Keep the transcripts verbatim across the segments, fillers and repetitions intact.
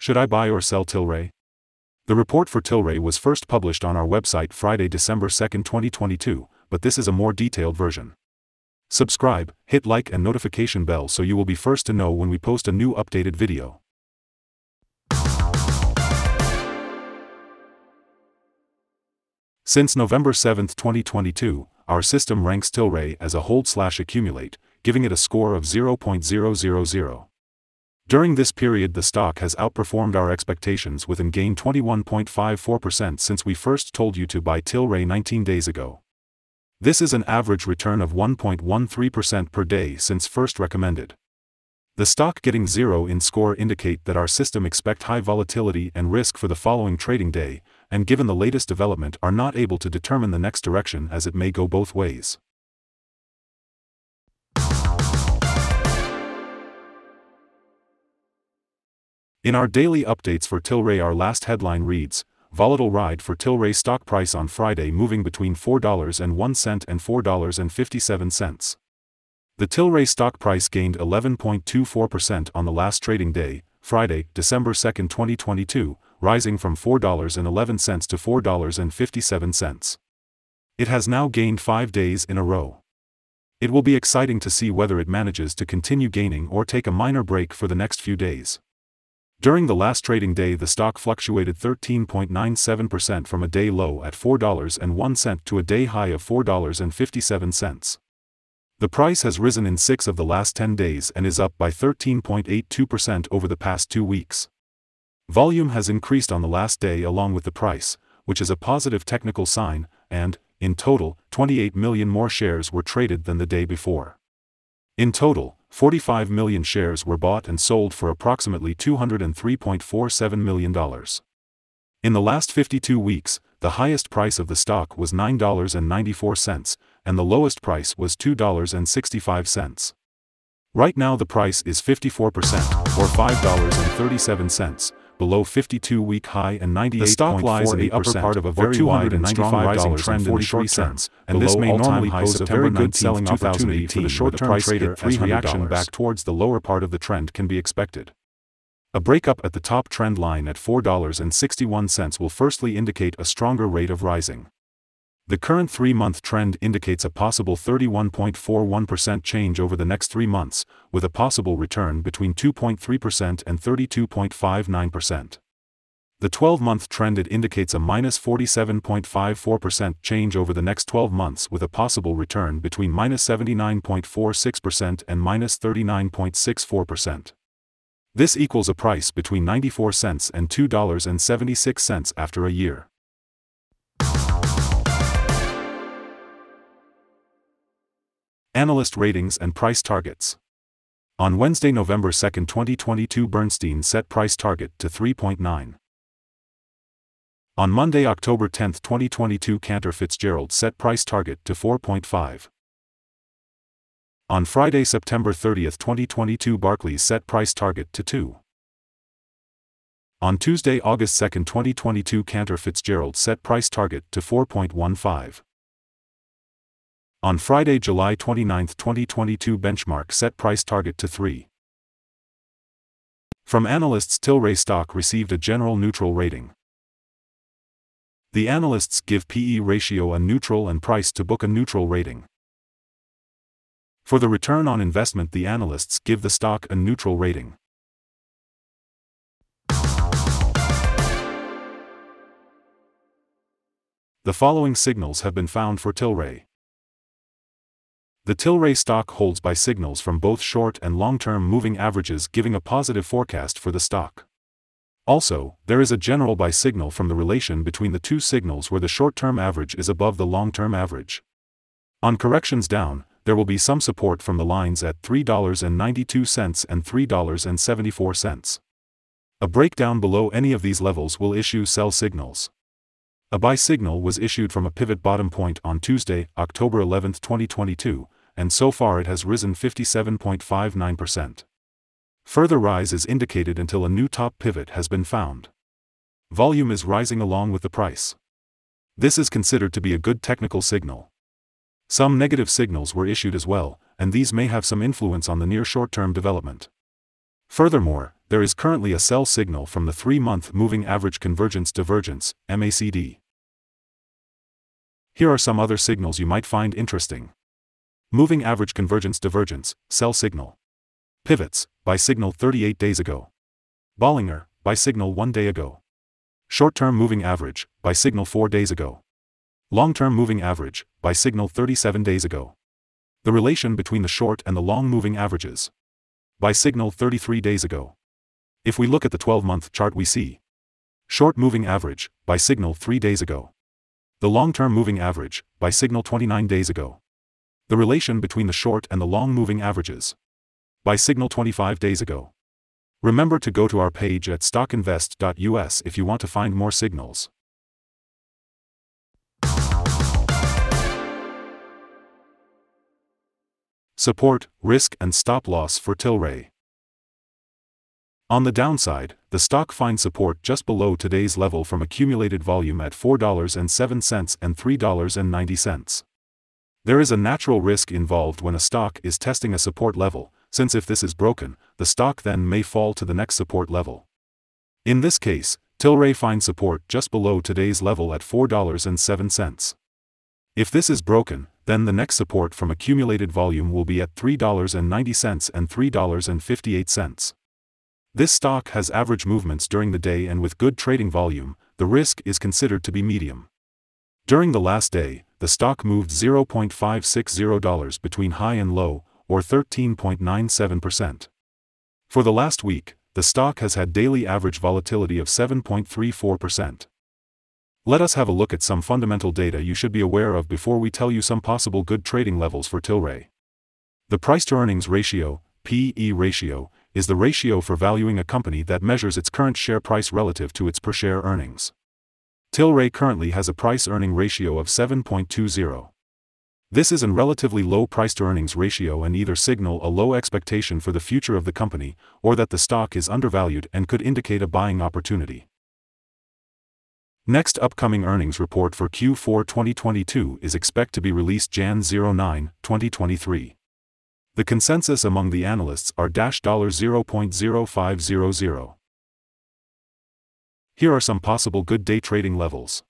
Should I buy or sell Tilray? The report for Tilray was first published on our website Friday, December second twenty twenty-two, but this is a more detailed version. Subscribe, hit like and notification bell so you will be first to know when we post a new updated video. Since November seventh twenty twenty-two, our system ranks Tilray as a hold-slash-accumulate, giving it a score of zero point zero zero zero. During this period the stock has outperformed our expectations with an gain twenty-one point five four percent since we first told you to buy Tilray nineteen days ago. This is an average return of one point one three percent per day since first recommended. The stock getting zero in score indicate that our system expect high volatility and risk for the following trading day, and given the latest development are not able to determine the next direction as it may go both ways. In our daily updates for Tilray our last headline reads, Volatile Ride for Tilray Stock Price on Friday moving between four dollars and one cent and four dollars and fifty-seven cents. The Tilray stock price gained eleven point two four percent on the last trading day, Friday, December second twenty twenty-two, rising from four dollars and eleven cents to four dollars and fifty-seven cents. It has now gained five days in a row. It will be exciting to see whether it manages to continue gaining or take a minor break for the next few days. During the last trading day the stock fluctuated thirteen point nine seven percent from a day low at four dollars and one cent to a day high of four dollars and fifty-seven cents. The price has risen in six of the last ten days and is up by thirteen point eight two percent over the past two weeks. Volume has increased on the last day along with the price, which is a positive technical sign, and, in total, twenty-eight million more shares were traded than the day before. In total, forty-five million shares were bought and sold for approximately two hundred three point four seven million dollars. In the last fifty-two weeks, the highest price of the stock was nine dollars and ninety-four cents, and the lowest price was two dollars and sixty-five cents. Right now the price is fifty-four percent, or five dollars and thirty-seven cents, below fifty-two week high and ninety-eight point four eight percent. The stock lies in the upper part of a very wide and strong rising trend in the short term, and this may normally pose a very good selling opportunity for the short-term trader as reaction back towards the lower part of the trend can be expected. A breakup at the top trend line at four dollars and sixty-one cents will firstly indicate a stronger rate of rising. The current three-month trend indicates a possible thirty-one point four one percent change over the next three months, with a possible return between two point three percent and thirty-two point five nine percent. The twelve-month trend it indicates a minus forty-seven point five four percent change over the next twelve months with a possible return between minus seventy-nine point four six percent and minus thirty-nine point six four percent. This equals a price between ninety-four cents and two dollars and seventy-six cents after a year. Analyst ratings and price targets. On Wednesday, November second twenty twenty-two, Bernstein set price target to three point nine. On Monday, October tenth twenty twenty-two, Cantor Fitzgerald set price target to four point five. On Friday, September thirtieth twenty twenty-two, Barclays set price target to two. On Tuesday, August second twenty twenty-two, Cantor Fitzgerald set price target to four point one five. On Friday, July twenty-ninth twenty twenty-two, Benchmark set price target to three. From analysts, Tilray stock received a general neutral rating. The analysts give P E ratio a neutral and price to book a neutral rating. For the return on investment, the analysts give the stock a neutral rating. The following signals have been found for Tilray. The Tilray stock holds by signals from both short and long-term moving averages giving a positive forecast for the stock. Also, there is a general buy signal from the relation between the two signals where the short-term average is above the long-term average. On corrections down, there will be some support from the lines at three dollars and ninety-two cents and three dollars and seventy-four cents. A breakdown below any of these levels will issue sell signals. A buy signal was issued from a pivot bottom point on Tuesday, October eleventh twenty twenty-two, and so far it has risen fifty-seven point five nine percent. Further rise is indicated until a new top pivot has been found. Volume is rising along with the price. This is considered to be a good technical signal. Some negative signals were issued as well, and these may have some influence on the near short-term development. Furthermore, There is currently a sell signal from the three-month moving average convergence divergence, M A C D. Here are some other signals you might find interesting. Moving average convergence divergence, sell signal. Pivots, buy signal thirty-eight days ago. Bollinger, buy signal one day ago. Short-term moving average, buy signal four days ago. Long-term moving average, buy signal thirty-seven days ago. The relation between the short and the long moving averages. Buy signal thirty-three days ago. If we look at the twelve-month chart we see. Short moving average, buy signal three days ago. The long-term moving average, buy signal twenty-nine days ago. The relation between the short and the long moving averages. Buy signal twenty-five days ago. Remember to go to our page at stock invest dot U S if you want to find more signals. Support, risk and stop loss for Tilray. On the downside, the stock finds support just below today's level from accumulated volume at four dollars and seven cents and three dollars and ninety cents. There is a natural risk involved when a stock is testing a support level, since if this is broken, the stock then may fall to the next support level. In this case, Tilray finds support just below today's level at four dollars and seven cents. If this is broken, then the next support from accumulated volume will be at three dollars and ninety cents and three dollars and fifty-eight cents. This stock has average movements during the day, and with good trading volume, the risk is considered to be medium. During the last day, the stock moved zero point five six zero dollars between high and low, or thirteen point nine seven percent. For the last week, the stock has had daily average volatility of seven point three four percent. Let us have a look at some fundamental data you should be aware of before we tell you some possible good trading levels for Tilray. The price-to-earnings ratio, P E ratio, is the ratio for valuing a company that measures its current share price relative to its per-share earnings. Tilray currently has a price-earning ratio of seven point two zero. This is a relatively low price-to-earnings ratio and either signal a low expectation for the future of the company, or that the stock is undervalued and could indicate a buying opportunity. Next upcoming earnings report for Q four twenty twenty-two is expected to be released January ninth, twenty twenty-three. The consensus among the analysts are zero point zero five zero zero. Here are some possible good day trading levels.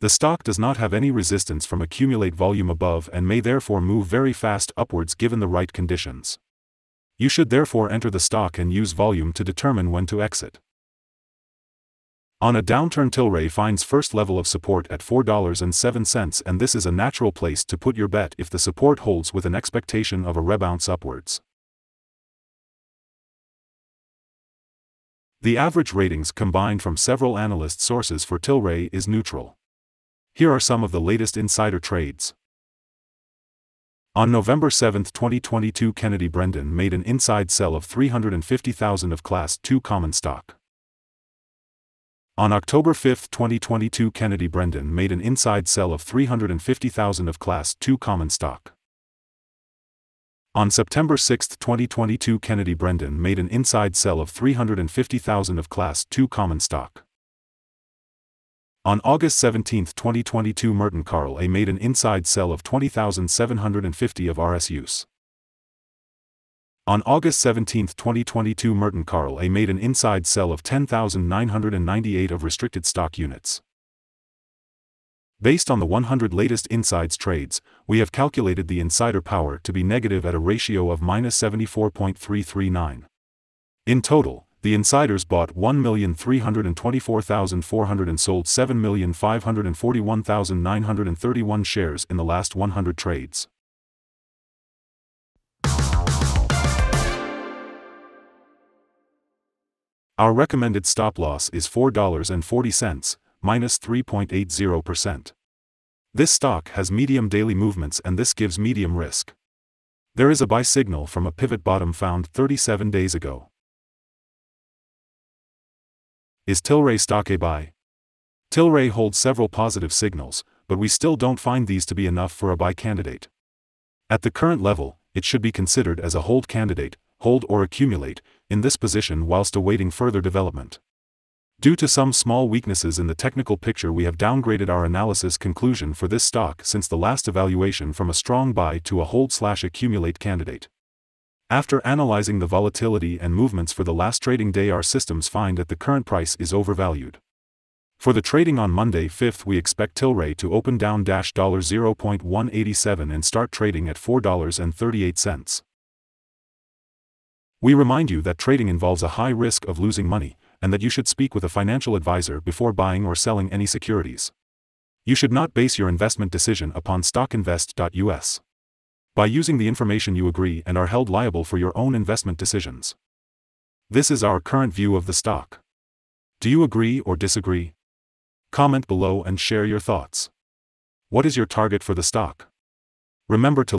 The stock does not have any resistance from accumulate volume above and may therefore move very fast upwards given the right conditions. You should therefore enter the stock and use volume to determine when to exit. On a downturn, Tilray finds first level of support at four dollars and seven cents, and this is a natural place to put your bet if the support holds with an expectation of a rebound upwards. The average ratings combined from several analyst sources for Tilray is neutral. Here are some of the latest insider trades. On November seventh, twenty twenty-two, Kennedy Brendan made an inside sell of three hundred fifty thousand of Class two common stock. On October fifth, twenty twenty-two, Kennedy Brendan made an inside sell of three hundred fifty thousand of Class two common stock. On September sixth, twenty twenty-two, Kennedy Brendan made an inside sell of three hundred fifty thousand of Class two common stock. On August seventeenth, twenty twenty-two, Merton Carl A made an inside sell of twenty thousand seven hundred fifty of R S Us. On August seventeenth, twenty twenty-two, Merton Carl A made an inside sell of ten thousand nine hundred ninety-eight of restricted stock units. Based on the one hundred latest insides trades, we have calculated the insider power to be negative at a ratio of minus seventy-four point three three nine. In total, the insiders bought one million three hundred twenty-four thousand four hundred and sold seven million five hundred forty-one thousand nine hundred thirty-one shares in the last one hundred trades. Our recommended stop loss is four dollars and forty cents. Minus three point eight zero percent. This stock has medium daily movements and this gives medium risk. There is a buy signal from a pivot bottom found thirty-seven days ago. Is Tilray stock a buy? Tilray holds several positive signals, but we still don't find these to be enough for a buy candidate. At the current level, it should be considered as a hold candidate, hold or accumulate, in this position whilst awaiting further development. Due to some small weaknesses in the technical picture, we have downgraded our analysis conclusion for this stock since the last evaluation from a strong buy to a hold slash accumulate candidate. After analyzing the volatility and movements for the last trading day, our systems find that the current price is overvalued. For the trading on Monday the fifth, we expect Tilray to open down zero point one eight seven and start trading at four dollars and thirty-eight cents. We remind you that trading involves a high risk of losing money, and that you should speak with a financial advisor before buying or selling any securities. You should not base your investment decision upon stock invest dot U S. By using the information you agree and are held liable for your own investment decisions. This is our current view of the stock. Do you agree or disagree? Comment below and share your thoughts. What is your target for the stock? Remember to